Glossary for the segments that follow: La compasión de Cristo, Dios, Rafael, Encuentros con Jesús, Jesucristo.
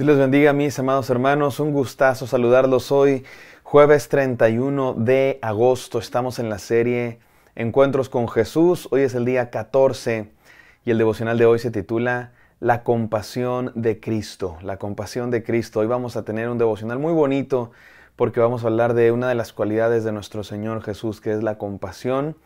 Dios les bendiga, mis amados hermanos. Un gustazo saludarlos hoy, jueves 31 de agosto. Estamos en la serie Encuentros con Jesús. Hoy es el día 14 y el devocional de hoy se titula La compasión de Cristo. La compasión de Cristo. Hoy vamos a tener un devocional muy bonito porque vamos a hablar de una de las cualidades de nuestro Señor Jesús, que es la compasión.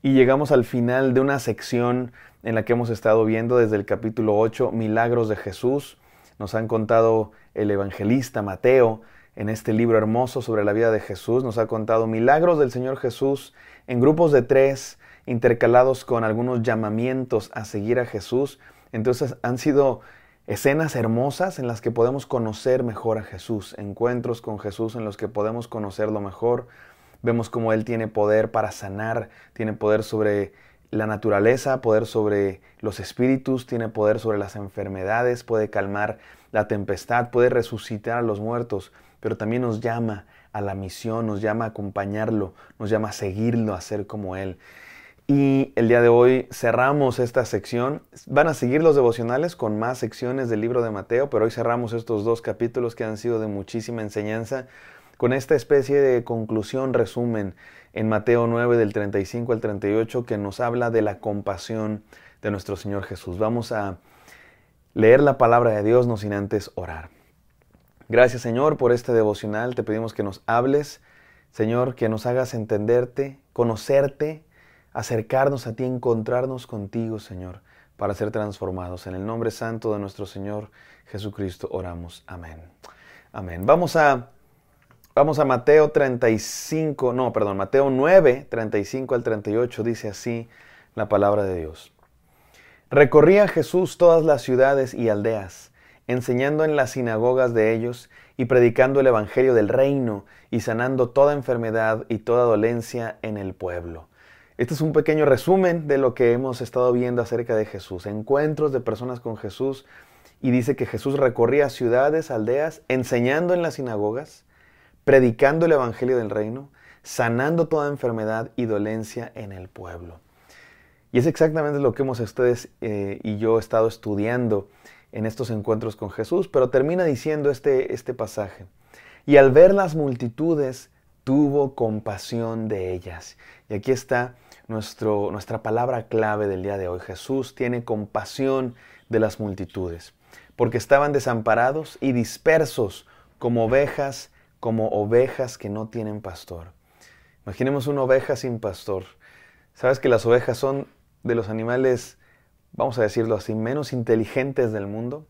Y llegamos al final de una sección en la que hemos estado viendo desde el capítulo 8, Milagros de Jesús. Nos han contado el evangelista Mateo en este libro hermoso sobre la vida de Jesús. Nos ha contado milagros del Señor Jesús en grupos de 3, intercalados con algunos llamamientos a seguir a Jesús. Entonces han sido escenas hermosas en las que podemos conocer mejor a Jesús. Encuentros con Jesús en los que podemos conocerlo mejor. Vemos cómo Él tiene poder para sanar, tiene poder sobre la naturaleza, poder sobre los espíritus, tiene poder sobre las enfermedades, puede calmar la tempestad, puede resucitar a los muertos, pero también nos llama a la misión, nos llama a acompañarlo, nos llama a seguirlo, a ser como Él. Y el día de hoy cerramos esta sección. Van a seguir los devocionales con más secciones del libro de Mateo, pero hoy cerramos estos dos capítulos que han sido de muchísima enseñanza, con esta especie de conclusión, resumen, en Mateo 9, del 35 al 38, que nos habla de la compasión de nuestro Señor Jesús. Vamos a leer la palabra de Dios, no sin antes orar. Gracias, Señor, por este devocional. Te pedimos que nos hables, Señor, que nos hagas entenderte, conocerte, acercarnos a ti, encontrarnos contigo, Señor, para ser transformados. En el nombre santo de nuestro Señor Jesucristo oramos. Amén. Amén. Vamos a Mateo 9, 35 al 38, dice así la palabra de Dios. Recorría Jesús todas las ciudades y aldeas, enseñando en las sinagogas de ellos y predicando el evangelio del reino y sanando toda enfermedad y toda dolencia en el pueblo. Este es un pequeño resumen de lo que hemos estado viendo acerca de Jesús, encuentros de personas con Jesús, y dice que Jesús recorría ciudades, aldeas, enseñando en las sinagogas, predicando el evangelio del reino, sanando toda enfermedad y dolencia en el pueblo. Y es exactamente lo que hemos ustedes y yo estado estudiando en estos encuentros con Jesús, pero termina diciendo este pasaje. Y al ver las multitudes, tuvo compasión de ellas. Y aquí está nuestra palabra clave del día de hoy. Jesús tiene compasión de las multitudes, porque estaban desamparados y dispersos como ovejas que no tienen pastor. Imaginemos una oveja sin pastor. Sabes que las ovejas son de los animales, vamos a decirlo así, menos inteligentes del mundo.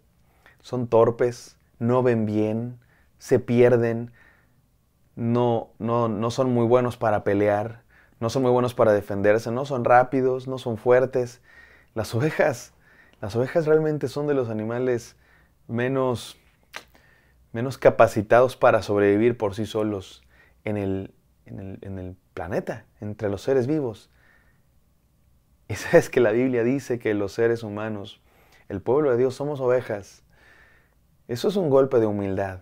Son torpes, no ven bien, se pierden, no son muy buenos para pelear, no son muy buenos para defenderse, no son rápidos, no son fuertes. Las ovejas realmente son de los animales menos capacitados para sobrevivir por sí solos en el planeta, entre los seres vivos. Y sabes que la Biblia dice que los seres humanos, el pueblo de Dios, somos ovejas. Eso es un golpe de humildad.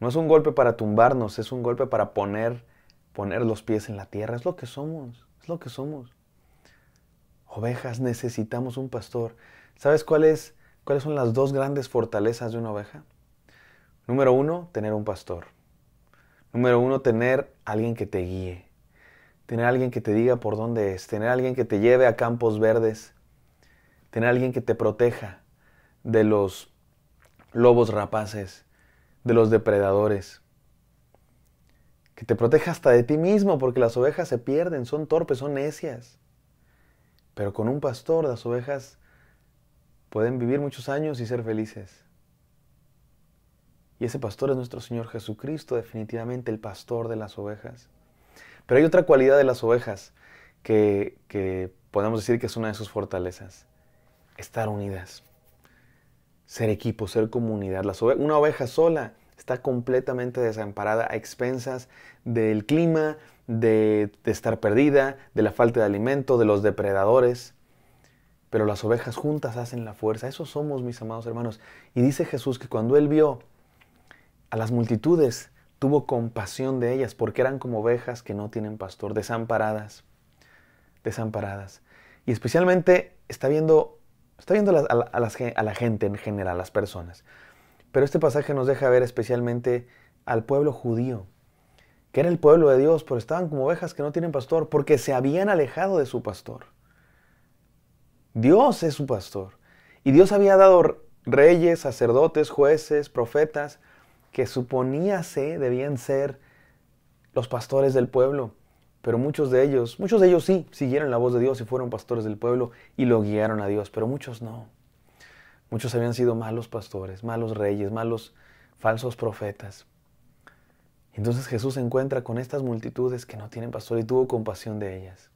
No es un golpe para tumbarnos, es un golpe para poner los pies en la tierra. Es lo que somos. Ovejas, necesitamos un pastor. ¿Sabes cuáles son las dos grandes fortalezas de una oveja? Número uno, tener un pastor. Número uno, tener alguien que te guíe. Tener alguien que te diga por dónde es. Tener alguien que te lleve a campos verdes. Tener alguien que te proteja de los lobos rapaces, de los depredadores. Que te proteja hasta de ti mismo, porque las ovejas se pierden, son torpes, son necias. Pero con un pastor, las ovejas pueden vivir muchos años y ser felices. Y ese pastor es nuestro Señor Jesucristo, definitivamente el pastor de las ovejas. Pero hay otra cualidad de las ovejas que podemos decir que es una de sus fortalezas. Estar unidas. Ser equipo, ser comunidad. Una oveja sola está completamente desamparada a expensas del clima, de estar perdida, de la falta de alimento, de los depredadores. Pero las ovejas juntas hacen la fuerza. Eso somos, mis amados hermanos. Y dice Jesús que cuando Él vio a las multitudes, tuvo compasión de ellas, porque eran como ovejas que no tienen pastor, desamparadas. Y especialmente está viendo a la gente en general, a las personas. Pero este pasaje nos deja ver especialmente al pueblo judío, que era el pueblo de Dios, pero estaban como ovejas que no tienen pastor, porque se habían alejado de su pastor. Dios es su pastor. Y Dios había dado reyes, sacerdotes, jueces, profetas, que suponíase debían ser los pastores del pueblo. Pero muchos de ellos sí siguieron la voz de Dios y fueron pastores del pueblo y lo guiaron a Dios, pero muchos no. Muchos habían sido malos pastores, malos reyes, malos falsos profetas. Entonces Jesús se encuentra con estas multitudes que no tienen pastor y tuvo compasión de ellas.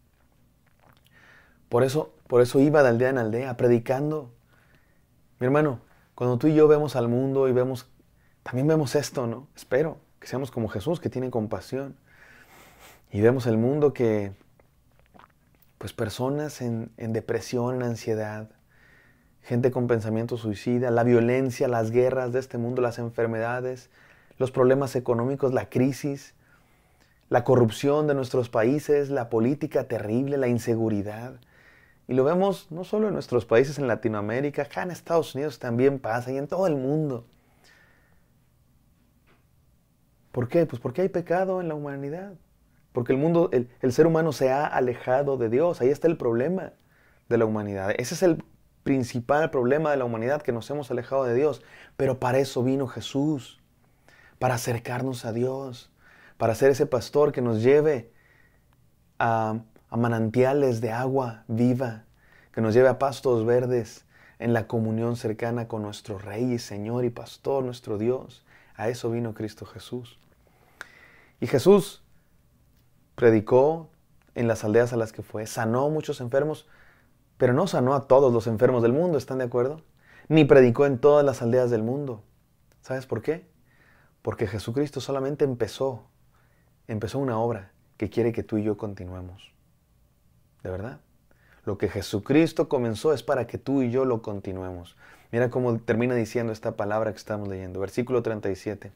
Por eso iba de aldea en aldea predicando. Mi hermano, cuando tú y yo vemos al mundo y también vemos esto, ¿no? Espero que seamos como Jesús, que tiene compasión. Y vemos el mundo que, pues, personas en depresión, en ansiedad, gente con pensamiento suicida, la violencia, las guerras de este mundo, las enfermedades, los problemas económicos, la crisis, la corrupción de nuestros países, la política terrible, la inseguridad. Y lo vemos no solo en nuestros países, en Latinoamérica, acá en Estados Unidos también pasa y en todo el mundo. ¿Por qué? Pues porque hay pecado en la humanidad. Porque el ser humano se ha alejado de Dios. Ahí está el problema de la humanidad. Ese es el principal problema de la humanidad, que nos hemos alejado de Dios. Pero para eso vino Jesús, para acercarnos a Dios, para ser ese pastor que nos lleve a manantiales de agua viva, que nos lleve a pastos verdes en la comunión cercana con nuestro Rey y Señor y Pastor, nuestro Dios. A eso vino Cristo Jesús. Y Jesús predicó en las aldeas a las que fue, sanó a muchos enfermos, pero no sanó a todos los enfermos del mundo, ¿están de acuerdo? Ni predicó en todas las aldeas del mundo. ¿Sabes por qué? Porque Jesucristo solamente empezó una obra que quiere que tú y yo continuemos. ¿De verdad? Lo que Jesucristo comenzó es para que tú y yo lo continuemos. Mira cómo termina diciendo esta palabra que estamos leyendo. Versículo 37.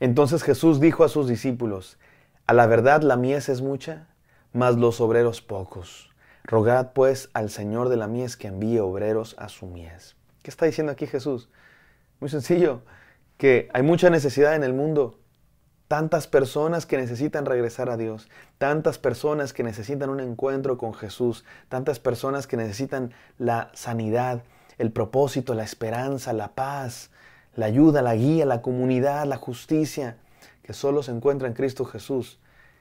Entonces Jesús dijo a sus discípulos, a la verdad la mies es mucha, mas los obreros pocos. Rogad pues al Señor de la mies que envíe obreros a su mies. ¿Qué está diciendo aquí Jesús? Muy sencillo, que hay mucha necesidad en el mundo. Tantas personas que necesitan regresar a Dios, tantas personas que necesitan un encuentro con Jesús, tantas personas que necesitan la sanidad, el propósito, la esperanza, la paz, la ayuda, la guía, la comunidad, la justicia, que solo se encuentra en Cristo Jesús.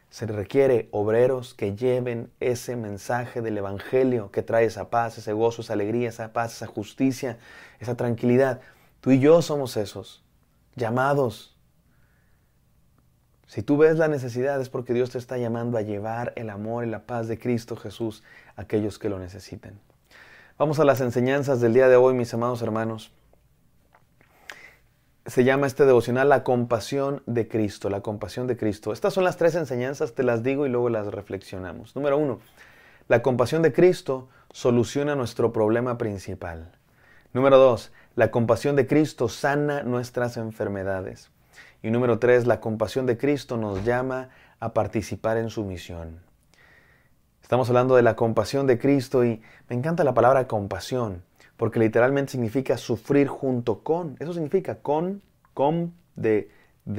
Se requiere obreros que lleven ese mensaje del Evangelio que trae esa paz, ese gozo, esa alegría, esa paz, esa justicia, esa tranquilidad. Tú y yo somos esos, llamados. Si tú ves la necesidad es porque Dios te está llamando a llevar el amor y la paz de Cristo Jesús a aquellos que lo necesitan. Vamos a las enseñanzas del día de hoy, mis amados hermanos. Se llama este devocional La compasión de Cristo, la compasión de Cristo. Estas son las tres enseñanzas, te las digo y luego las reflexionamos. Número 1, la compasión de Cristo soluciona nuestro problema principal. Número 2, la compasión de Cristo sana nuestras enfermedades. Y número 3, la compasión de Cristo nos llama a participar en su misión. Estamos hablando de la compasión de Cristo y me encanta la palabra compasión, porque literalmente significa sufrir junto con. Eso significa con de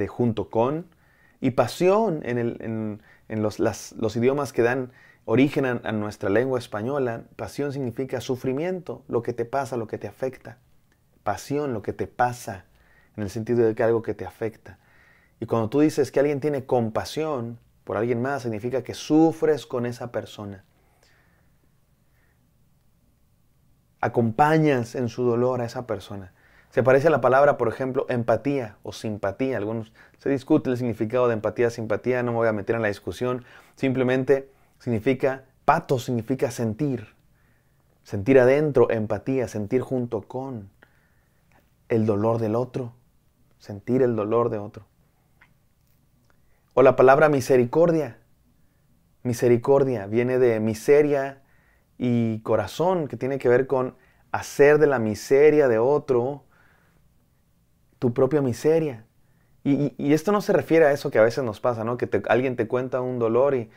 junto con, y pasión en los idiomas que dan origen a nuestra lengua española. Pasión significa sufrimiento, lo que te pasa, lo que te afecta. Pasión, lo que te pasa, en el sentido de que algo que te afecta. Y cuando tú dices que alguien tiene compasión por alguien más, significa que sufres con esa persona. Acompañas en su dolor a esa persona. Se parece a la palabra, por ejemplo, empatía o simpatía. Algunos se discuten el significado de empatía, simpatía, no me voy a meter en la discusión. Simplemente significa, patos significa sentir. Sentir adentro, empatía, sentir junto con el dolor del otro. Sentir el dolor de otro. O la palabra misericordia. Misericordia viene de miseria y corazón, que tiene que ver con hacer de la miseria de otro tu propia miseria. Y esto no se refiere a eso que a veces nos pasa, ¿no? Que alguien te cuenta un dolor y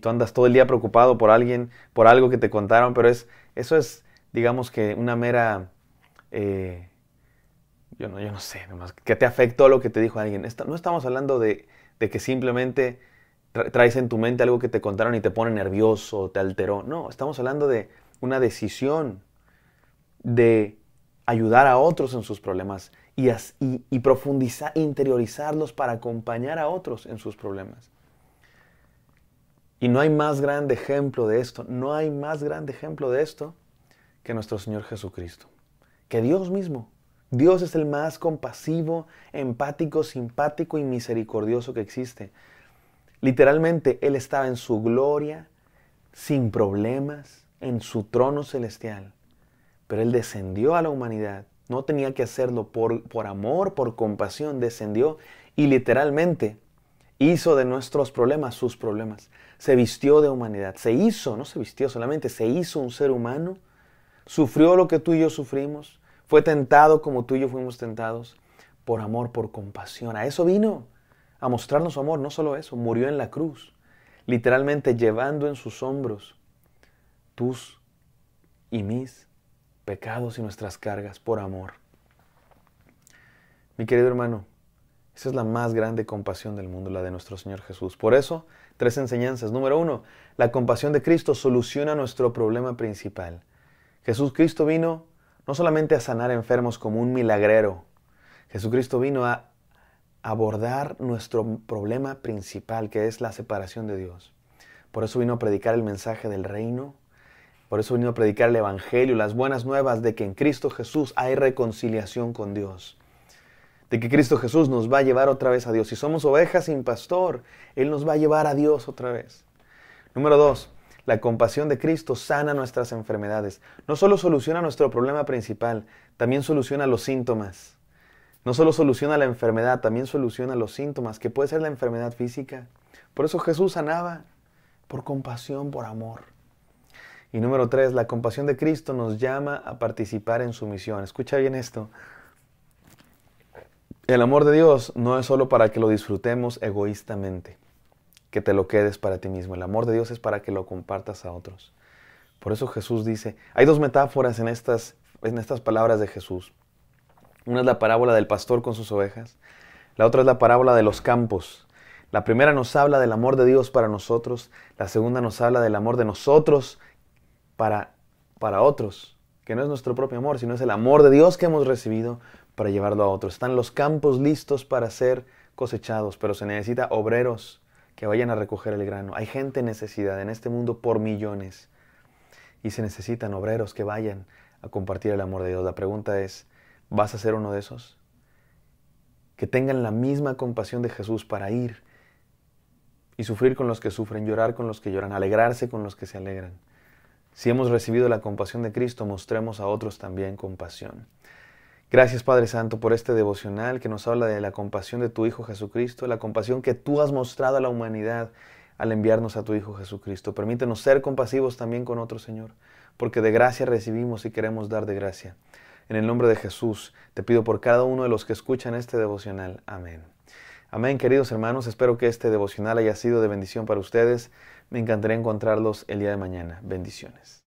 tú andas todo el día preocupado por alguien, por algo que te contaron, pero eso es, digamos que una mera yo no sé, nomás que te afectó lo que te dijo alguien. No estamos hablando de que simplemente traes en tu mente algo que te contaron y te pone nervioso, te alteró. No, estamos hablando de una decisión de ayudar a otros en sus problemas y profundizar, interiorizarlos para acompañar a otros en sus problemas. Y no hay más grande ejemplo de esto, no hay más grande ejemplo de esto que nuestro Señor Jesucristo, que Dios mismo. Dios es el más compasivo, empático, simpático y misericordioso que existe. Literalmente, Él estaba en su gloria, sin problemas, en su trono celestial. Pero Él descendió a la humanidad. No tenía que hacerlo por amor, por compasión. Descendió y literalmente hizo de nuestros problemas sus problemas. Se vistió de humanidad. Se hizo, no se vistió solamente, se hizo un ser humano. Sufrió lo que tú y yo sufrimos. Fue tentado como tú y yo fuimos tentados, por amor, por compasión. A eso vino, a mostrarnos su amor. No solo eso, murió en la cruz, literalmente llevando en sus hombros tus y mis pecados y nuestras cargas por amor. Mi querido hermano, esa es la más grande compasión del mundo, la de nuestro Señor Jesús. Por eso, tres enseñanzas. Número uno, la compasión de Cristo soluciona nuestro problema principal. Jesucristo vino no solamente a sanar enfermos como un milagrero. Jesucristo vino a abordar nuestro problema principal, que es la separación de Dios. Por eso vino a predicar el mensaje del reino. Por eso vino a predicar el Evangelio, las buenas nuevas de que en Cristo Jesús hay reconciliación con Dios. De que Cristo Jesús nos va a llevar otra vez a Dios. Si somos ovejas sin pastor, Él nos va a llevar a Dios otra vez. Número dos. La compasión de Cristo sana nuestras enfermedades. No solo soluciona nuestro problema principal, también soluciona los síntomas. No solo soluciona la enfermedad, también soluciona los síntomas, que puede ser la enfermedad física. Por eso Jesús sanaba, por compasión, por amor. Y número tres, la compasión de Cristo nos llama a participar en su misión. Escucha bien esto. El amor de Dios no es solo para que lo disfrutemos egoístamente, que te lo quedes para ti mismo. El amor de Dios es para que lo compartas a otros. Por eso Jesús dice, hay dos metáforas en estas palabras de Jesús. Una es la parábola del pastor con sus ovejas, la otra es la parábola de los campos. La primera nos habla del amor de Dios para nosotros, la segunda nos habla del amor de nosotros para otros, que no es nuestro propio amor, sino es el amor de Dios que hemos recibido para llevarlo a otros. Están los campos listos para ser cosechados, pero se necesita obreros que vayan a recoger el grano. Hay gente en necesidad en este mundo por millones. Y se necesitan obreros que vayan a compartir el amor de Dios. La pregunta es, ¿vas a ser uno de esos? Que tengan la misma compasión de Jesús para ir y sufrir con los que sufren, llorar con los que lloran, alegrarse con los que se alegran. Si hemos recibido la compasión de Cristo, mostremos a otros también compasión. Gracias, Padre Santo, por este devocional que nos habla de la compasión de tu Hijo Jesucristo, la compasión que tú has mostrado a la humanidad al enviarnos a tu Hijo Jesucristo. Permítenos ser compasivos también con otros, Señor, porque de gracia recibimos y queremos dar de gracia. En el nombre de Jesús, te pido por cada uno de los que escuchan este devocional. Amén. Amén, queridos hermanos. Espero que este devocional haya sido de bendición para ustedes. Me encantaría encontrarlos el día de mañana. Bendiciones.